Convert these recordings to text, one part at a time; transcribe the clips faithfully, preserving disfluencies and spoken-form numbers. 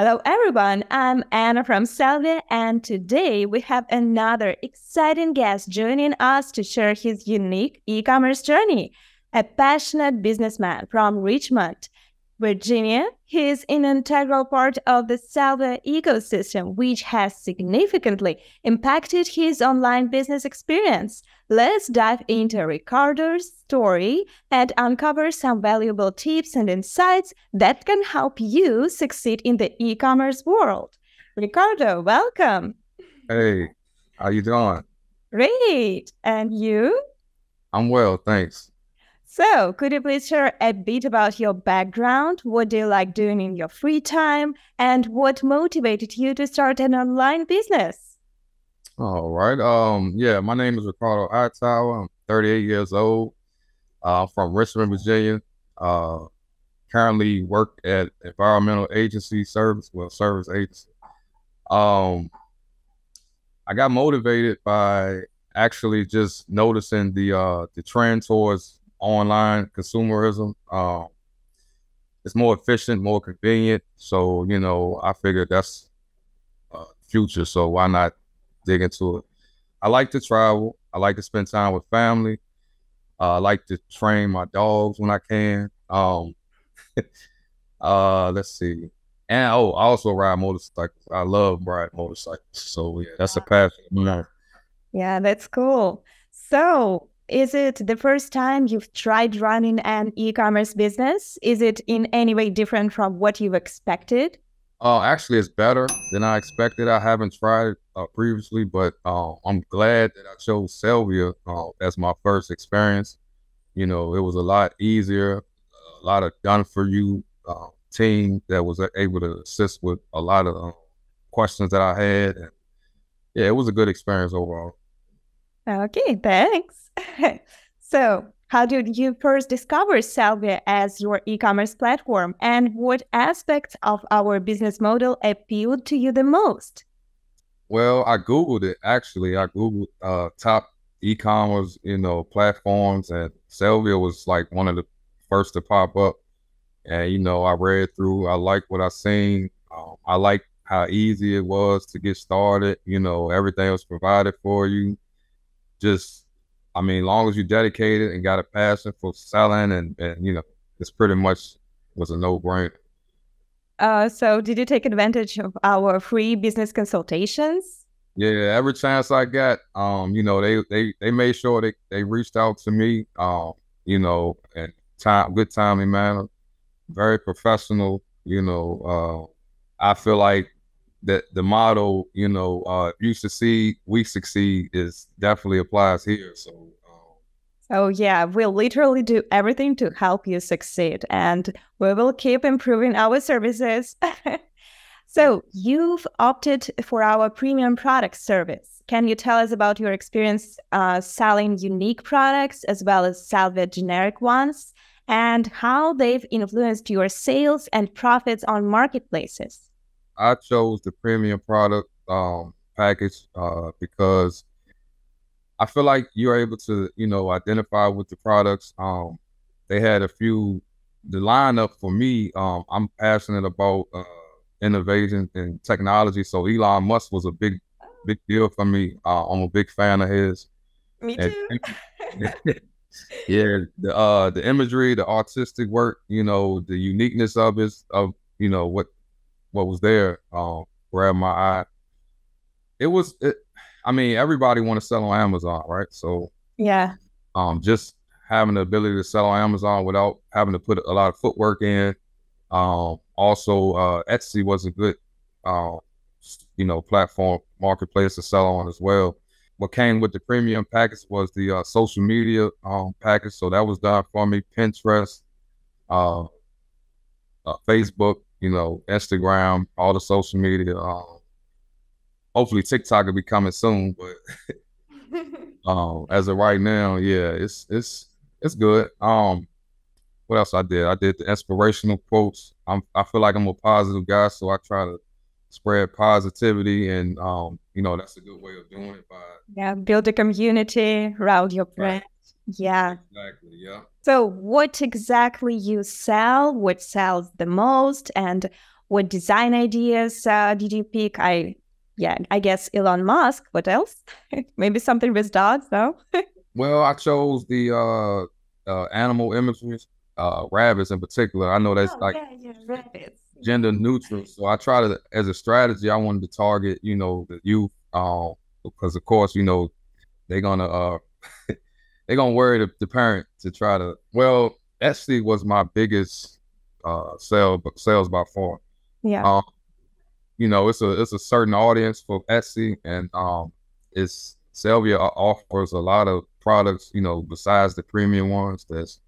Hello everyone, I'm Anna from Sellvia, and today we have another exciting guest joining us to share his unique e-commerce journey. A passionate businessman from Richmond, Virginia, he is an integral part of the Sellvia ecosystem, which has significantly impacted his online business experience. Let's dive into Riccardo's story and uncover some valuable tips and insights that can help you succeed in the e-commerce world. Riccardo, welcome. Hey, how you doing? Great. And you? I'm well, thanks. So, could you please share a bit about your background? What do you like doing in your free time? And what motivated you to start an online business? All right. Um, yeah, my name is Riccardo Aitawa. I'm thirty-eight years old. Uh, I'm from Richmond, Virginia. Uh, currently work at Environmental Agency Service, well, Service Agency. Um, I got motivated by actually just noticing the, uh, the trend towards online consumerism. Um, it's more efficient, more convenient. So, you know, I figured that's uh, future. So why not dig into it? I like to travel. I like to spend time with family. Uh, I like to train my dogs when I can. Um, uh, let's see. And oh, I also ride motorcycles. I love riding motorcycles. So yeah, that's a passion. Yeah. yeah, that's cool. So, is it the first time you've tried running an e-commerce business? Is it in any way different from what you've expected? Uh, actually, it's better than I expected. I haven't tried it uh, previously, but uh, I'm glad that I chose Sellvia uh, as my first experience. You know, it was a lot easier, a lot of done-for-you uh, team that was able to assist with a lot of uh, questions that I had. And yeah, it was a good experience overall. Okay, thanks. So, how did you first discover Sellvia as your e-commerce platform, and what aspects of our business model appealed to you the most? Well, I Googled it, actually. I Googled uh, top e-commerce, you know, platforms, and Sellvia was like one of the first to pop up. And, you know, I read through, I liked what I seen. Um, I liked how easy it was to get started. You know, everything was provided for you. Just, I mean, long as you're dedicated and got a passion for selling and, and you know, it's pretty much was a no-brainer. Uh, so did you take advantage of our free business consultations? Yeah, every chance I got, um, you know, they, they, they made sure they, they reached out to me, um, you know, in time, good timely manner, very professional, you know. Uh, I feel like that the model, you know, uh, you succeed, we succeed is definitely applies here. So, um, oh yeah, we'll literally do everything to help you succeed, and we will keep improving our services. So you've opted for our premium product service. Can you tell us about your experience uh, selling unique products as well as Sellvia generic ones, and how they've influenced your sales and profits on marketplaces? I chose the premium product um, package uh, because I feel like you're able to, you know, identify with the products. Um, they had a few, the lineup for me, um, I'm passionate about uh, innovation and technology. So Elon Musk was a big, big deal for me. Uh, I'm a big fan of his. Me too. And, yeah, the, uh, the imagery, the artistic work, you know, the uniqueness of it, of, you know, what, what was there um grabbed my eye. It was it, I mean, everybody want to sell on Amazon, right? So yeah, um just having the ability to sell on Amazon without having to put a lot of footwork in. Um also uh Etsy was a good um uh, you know platform marketplace to sell on as well. What came with the premium package was the uh, social media um package, so that was done for me. Pinterest, uh, uh Facebook, you know, Instagram, all the social media. Um, hopefully TikTok will be coming soon, but um, as of right now, yeah, it's it's it's good. Um, what else I did? I did the inspirational quotes. I'm, I feel like I'm a positive guy, so I try to spread positivity, and um, you know, that's a good way of doing it. By yeah, build a community around your brand. Right. Yeah. Exactly. Yeah. So what exactly you sell, what sells the most, and What design ideas uh, did you pick? I, yeah, I guess Elon Musk. What else? Maybe something with dogs, no? Well, I chose the uh, uh, animal imagery, uh, rabbits in particular. I know that's oh, like yeah, yeah, gender neutral. So I try to, as a strategy, I wanted to target, you know, the youth, uh, because of course, you know, they're gonna uh, they're gonna worry the, the parent to try to. Well, Etsy was my biggest uh, sale, sales by far. Yeah, um, you know, it's a it's a certain audience for Etsy, and um, it's Sellvia offers a lot of products, you know, besides the premium ones. That's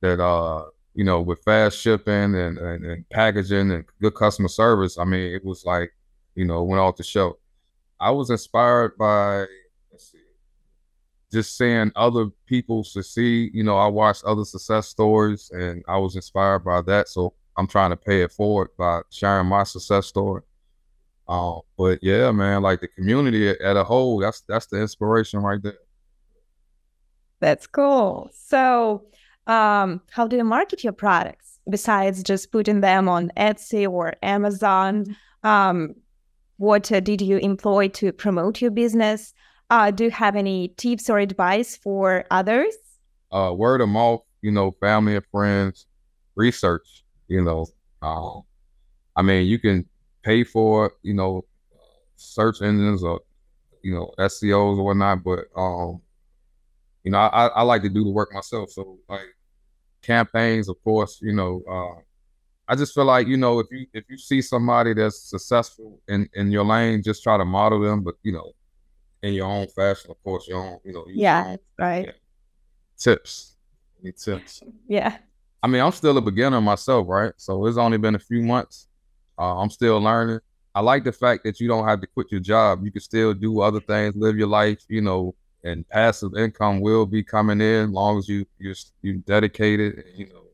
that uh, you know, with fast shipping and, and and packaging and good customer service. I mean, it was like, you know, went off the show. I was inspired by let's see, just seeing other people succeed. You know, I watched other success stories, and I was inspired by that. So I'm trying to pay it forward by sharing my success story. Uh, but yeah, man, like the community at a whole, that's, that's the inspiration right there. That's cool. So um, how do you market your products besides just putting them on Etsy or Amazon? Um, what uh, did you employ to promote your business? Uh, do you have any tips or advice for others? Uh, word of mouth, you know, family and friends, research. You know, um, I mean, you can pay for, you know, search engines or, you know, S E Os or whatnot, but, um, you know, I, I like to do the work myself. So like campaigns, of course, you know, uh, I just feel like, you know, if you, if you see somebody that's successful in, in your lane, just try to model them, but, you know, in your own fashion, of course, your own, you know. Yeah, own, right. Yeah. Tips. I need tips. Yeah. I mean, I'm still a beginner myself, right? So it's only been a few months. Uh, I'm still learning. I like the fact that you don't have to quit your job. You can still do other things, live your life, you know, and passive income will be coming in as long as you, you're, you're dedicated, you know.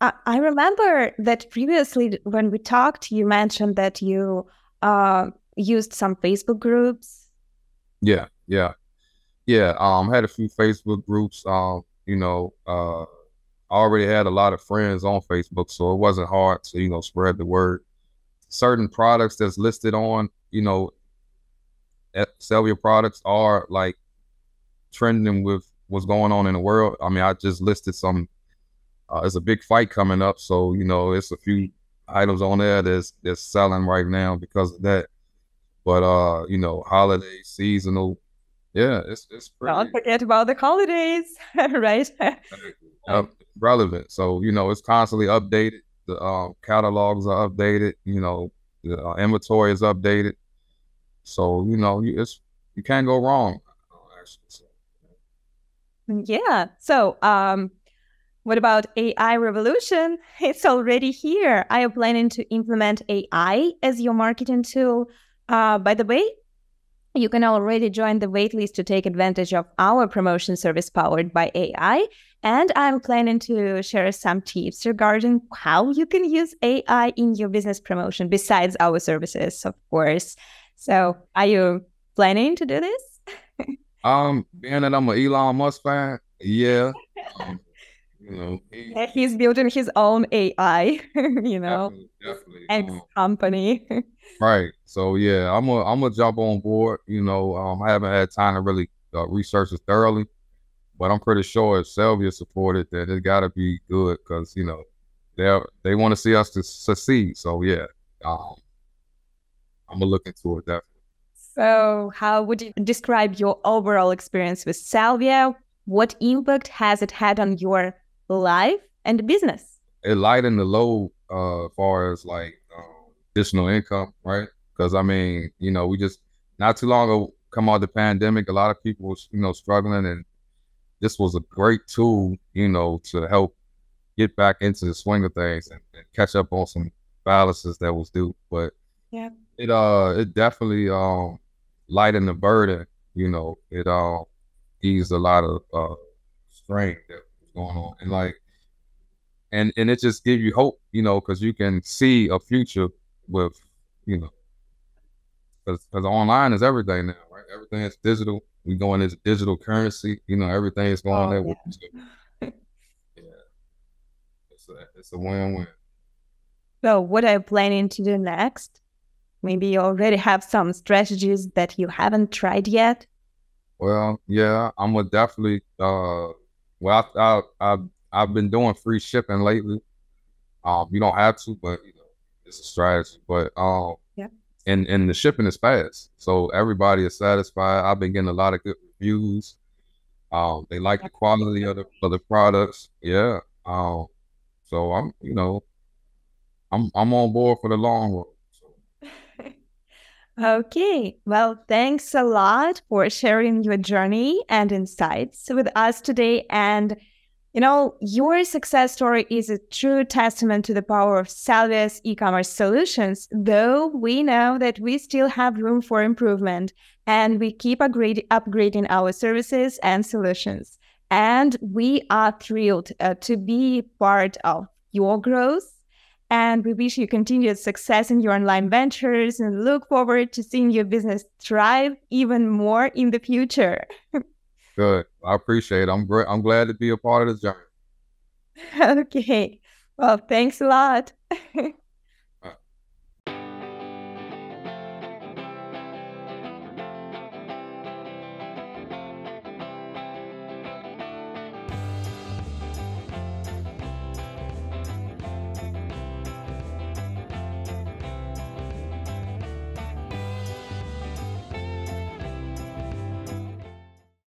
I, I remember that previously when we talked, you mentioned that you uh, used some Facebook groups. Yeah, yeah, yeah. Um, had a few Facebook groups, um, you know, uh, I already had a lot of friends on Facebook, so it wasn't hard to, you know, spread the word. Certain products that's listed on, you know, Sellvia products are like trending with what's going on in the world. I mean, I just listed some, uh, there's a big fight coming up. So, you know, it's a few items on there that's, that's selling right now because of that. But, uh, you know, holiday, seasonal. Yeah, it's, it's pretty. Don't forget about the holidays, right? Uh, relevant. So, you know, it's constantly updated. The uh, catalogs are updated, you know, the uh, inventory is updated. So, you know, you, it's, you can't go wrong. Yeah. So um, what about A I revolution? It's already here. Are you planning to implement A I as your marketing tool? Uh, by the way, you can already join the waitlist to take advantage of our promotion service powered by A I. And I'm planning to share some tips regarding how you can use A I in your business promotion besides our services, of course. So are you planning to do this? um, being that I'm an Elon Musk fan, yeah. Um, you know, he, yeah, he's building his own A I, you know, definitely, definitely. Ex company. Right. So yeah, I'm a I'm gonna jump on board. You know, um, I haven't had time to really uh, research it thoroughly, but I'm pretty sure if Sellvia supported that, it gotta be good because you know they they want to see us to succeed. So yeah, um, I'm gonna look into it definitely. So, how would you describe your overall experience with Sellvia? What impact has it had on your life and business? It lightened the load uh, as far as like um, additional income, right? Because I mean, you know, we just not too long ago come out of the pandemic. A lot of people was, you know, struggling, and this was a great tool, you know, to help get back into the swing of things and, and catch up on some balances that was due. But yeah, it uh, it definitely um lightened the burden. You know, it all. Uh, Eased a lot of uh, strain that was going on, and like, and and it just gives you hope, you know, because you can see a future with, you know, because online is everything now, right? Everything is digital. We going into digital currency, you know, everything is going oh, that way. Yeah, yeah. It's a, it's a win-win. So what are you planning to do next? Maybe you already have some strategies that you haven't tried yet. Well, yeah, I'm gonna definitely. Uh, well, I, I, I, I've been doing free shipping lately. Um, you don't have to, but you know, it's a strategy. But um, yeah, and and the shipping is fast, so everybody is satisfied. I've been getting a lot of good reviews. Um, they like the quality of the of the products. Yeah. Um, so I'm, you know, I'm I'm on board for the long run. Okay, well, thanks a lot for sharing your journey and insights with us today. And, you know, your success story is a true testament to the power of Sellvia's e-commerce solutions, though we know that we still have room for improvement and we keep upgrade upgrading our services and solutions. And we are thrilled uh, to be part of your growth. And we wish you continued success in your online ventures and look forward to seeing your business thrive even more in the future. Good. I appreciate it. I'm great. I'm glad to be a part of this journey. Okay. Well, thanks a lot.